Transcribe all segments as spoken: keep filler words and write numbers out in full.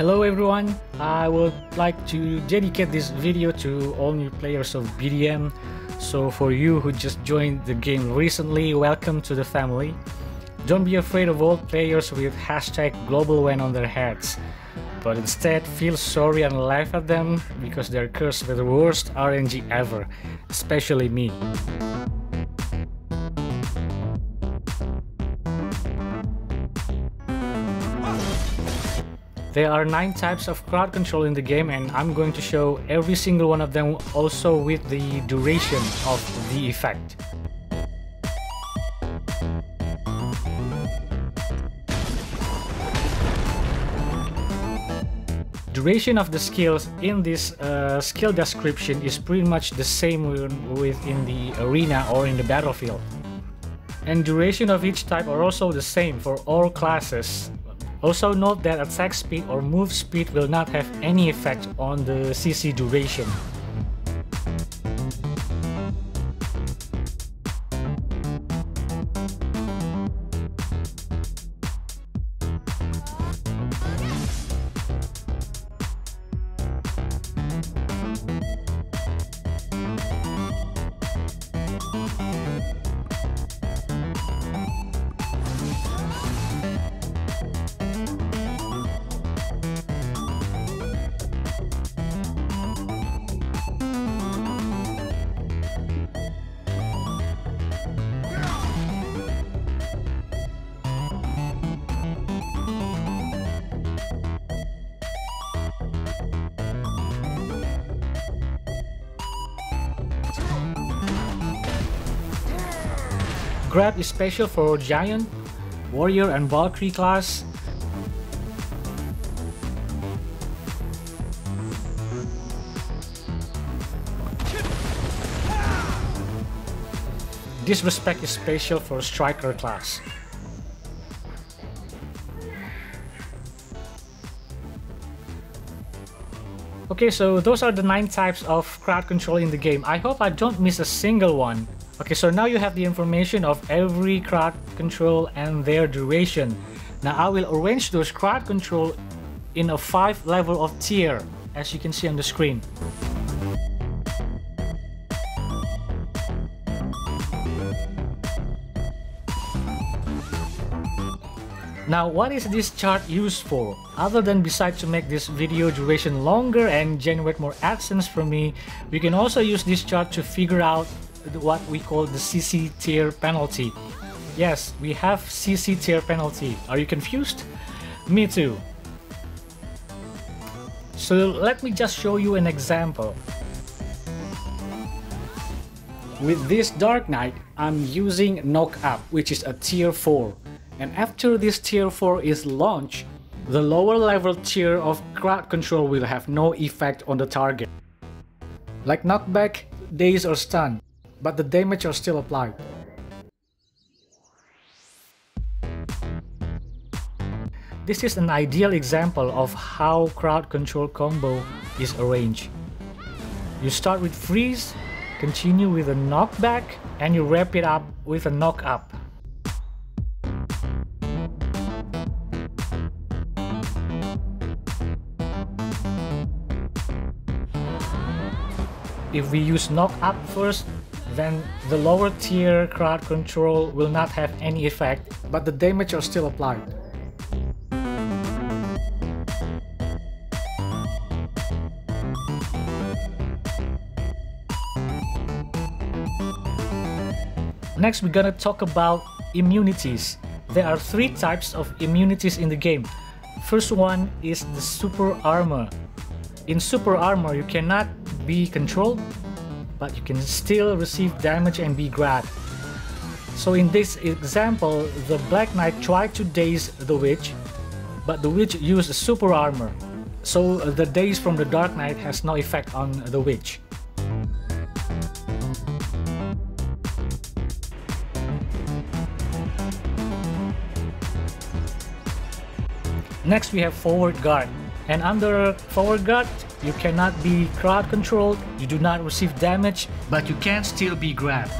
Hello everyone, I would like to dedicate this video to all new players of B D M. So for you who just joined the game recently, welcome to the family. Don't be afraid of old players with hashtag GlobalWin on their heads, but instead feel sorry and laugh at them because they're cursed with the worst R N G ever, especially me. There are nine types of crowd control in the game, and I'm going to show every single one of them, also with the duration of the effect. Duration of the skills in this uh, skill description is pretty much the same within the arena or in the battlefield. And duration of each type are also the same for all classes. Also note that attack speed or move speed will not have any effect on the C C duration. Grab is special for Giant, Warrior and Valkyrie class. Disrespect is special for Striker class. Okay, so those are the nine types of crowd control in the game. I hope I don't miss a single one. Okay, so now you have the information of every crowd control and their duration. Now I will arrange those crowd control in a five level of tier, as you can see on the screen. Now what is this chart used for? Other than besides to make this video duration longer and generate more AdSense for me, we can also use this chart to figure out what we call the C C tier penalty. Yes, we have C C tier penalty. Are you confused? Me too. So let me just show you an example. With this Dark Knight, I'm using Knock Up, which is a tier four. And after this tier four is launched, the lower level tier of crowd control will have no effect on the target. Like knockback, daze or stun, but the damage are still applied. This is an ideal example of how crowd control combo is arranged. You start with freeze, continue with a knockback, and you wrap it up with a knock up. If we use knock up first, then the lower tier crowd control will not have any effect, but the damage are still applied. Next, we're gonna talk about immunities. There are three types of immunities in the game. First one is the super armor. In super armor, you cannot be controlled, but you can still receive damage and be grabbed. So in this example, the Black Knight tried to daze the witch, but the witch used super armor, so the daze from the Dark Knight has no effect on the witch. Next we have forward guard, and under forward guard, you cannot be crowd controlled, you do not receive damage, but you can still be grabbed.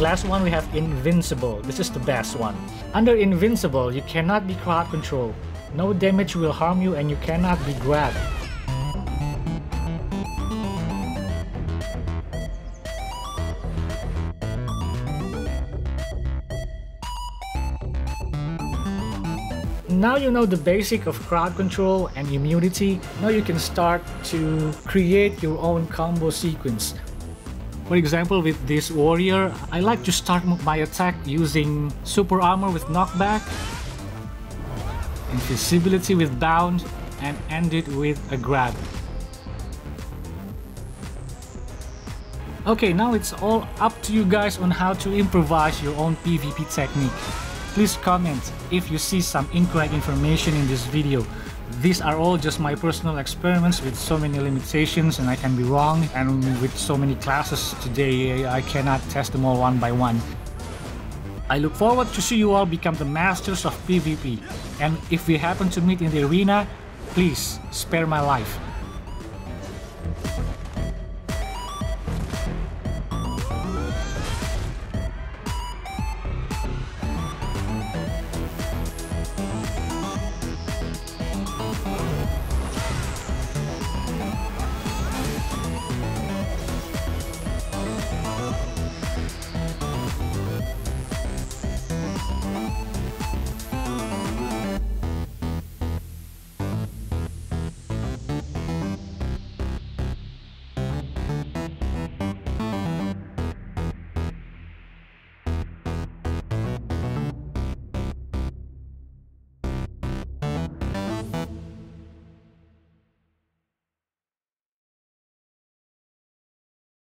And last one, we have Invincible. This is the best one. Under Invincible, you cannot be crowd controlled. No damage will harm you and you cannot be grabbed. Now you know the basic of crowd control and immunity. Now you can start to create your own combo sequence. For example, with this warrior, I like to start my attack using super armor with knockback, invisibility with bound, and end it with a grab. Okay, now it's all up to you guys on how to improvise your own PvP technique. Please comment if you see some incorrect information in this video. These are all just my personal experiments with so many limitations, and I can be wrong, and with so many classes today I cannot test them all one by one. I look forward to see you all become the masters of PvP, and if we happen to meet in the arena, please spare my life.